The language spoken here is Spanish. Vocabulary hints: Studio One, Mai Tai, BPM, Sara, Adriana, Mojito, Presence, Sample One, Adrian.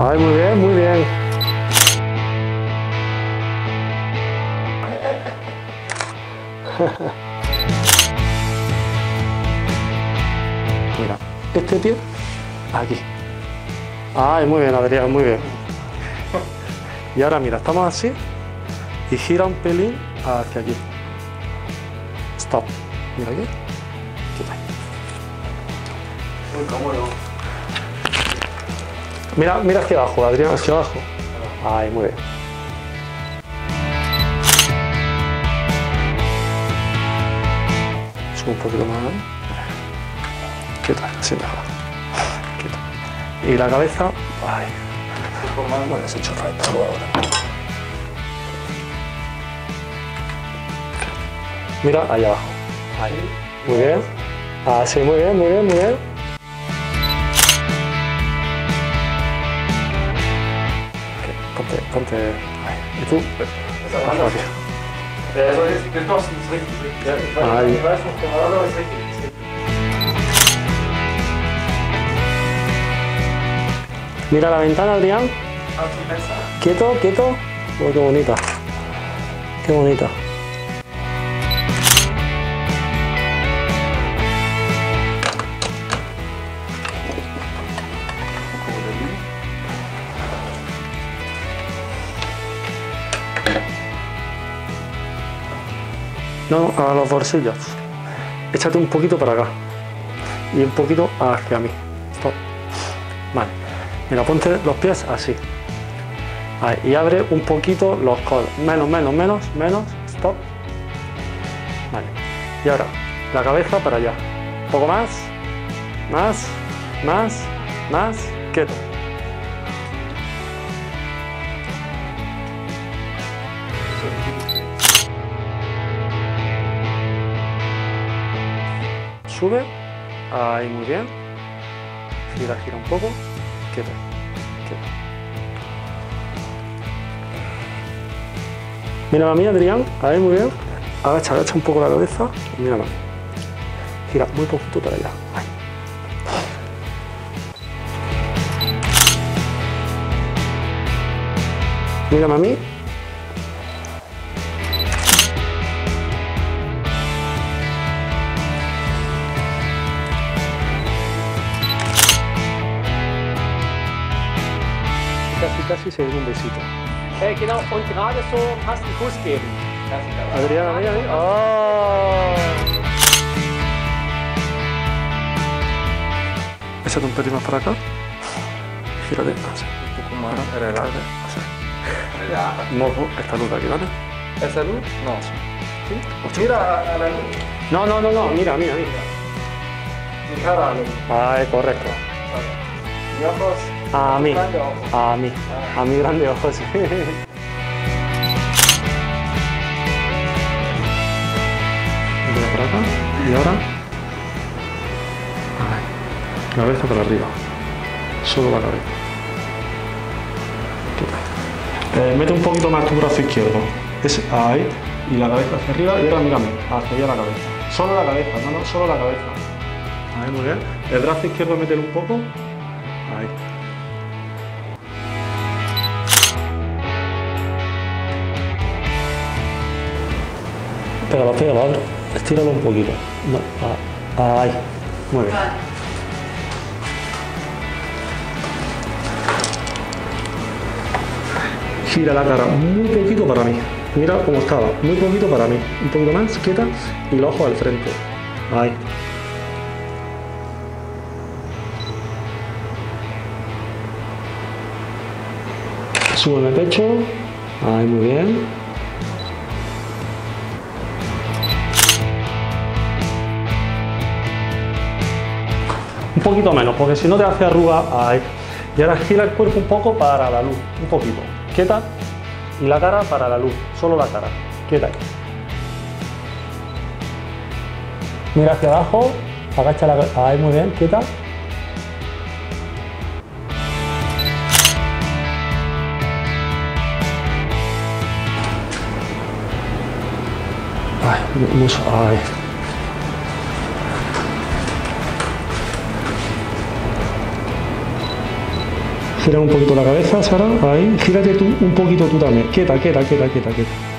Ay, muy bien, muy bien. Mira, este pie aquí. Ay, muy bien, Adriana, muy bien. Y ahora mira, estamos así y gira un pelín hacia aquí. Stop. Mira aquí. Quita. Muy cómodo. Mira, mira hacia abajo, Adriana, hacia abajo. Ay, muy bien. Sube un poquito más. Quita, así mejor. Quita. Y la cabeza. Ay. Bueno, se chorra el agua ahora. Mira, ahí abajo. Ahí. Muy bien. Así, muy bien, muy bien, muy bien. Ponte, ponte. Ahí. ¿Y tú? Ahí. Mira la ventana, Adrián. Quieto, quieto. Oh, qué bonita. Qué bonita. No, a los bolsillos. Échate un poquito para acá. Y un poquito hacia mí. Stop. Vale. Mira, ponte los pies así. Ahí. Y abre un poquito los codos. Menos, menos, menos, menos. Stop. Vale. Y ahora, la cabeza para allá. Un poco más. Más. Más. Más. Quieto. Sube, ahí muy bien, gira, gira un poco, quieto, quieto. Mira a mí, Adrián, ahí muy bien, agacha, agacha un poco la cabeza y mira a mí, gira muy poquito para allá, ahí. Mira a mí. Casi se dio un besito. Genau, und gerade so fast einen Kuss geben. Adriana, mira, mira. Oh. Échate un pelín más para acá. Gírate. Así. Un poco más. Relaja. Así. Mojo. Esta luz aquí, ¿vale? ¿Esa luz? No. ¿Sí? Mira a la luz. No, no, no, no. Mira, mira, mira. Mi cara a la luz. Ay, correcto. Mi ojos. A mí, a mí, a mi grande ojo, sí. Por acá, y ahora. Ahí. Cabeza para arriba. Solo la cabeza. Mete un poquito más tu brazo izquierdo. Es ahí. Y la cabeza hacia arriba. Y ahora mírame. Hacia allá la cabeza. Solo la cabeza, no, no, solo la cabeza. Ahí, muy bien. El brazo izquierdo mételo un poco. Ahí. Pégalo, pégalo, abre. Estíralo un poquito. No, ahí. Muy bien. Gira la cara muy poquito para mí. Mira cómo estaba. Muy poquito para mí. Un poquito más, quieta. Y los ojos al frente. Ahí. Súbeme el pecho. Ahí, muy bien. Un poquito menos, porque si no te hace arruga, ahí. Y ahora gira el cuerpo un poco para la luz, un poquito. Quieta. Y la cara para la luz, solo la cara. Quieta. Mira hacia abajo, agacha la cabeza. Ahí, muy bien, quieta. Ay, mucho, ay. Gira un poquito la cabeza, Sara. Ahí. Gírate tú un poquito tú también. Quieta, quieta, quieta, quieta, quieta.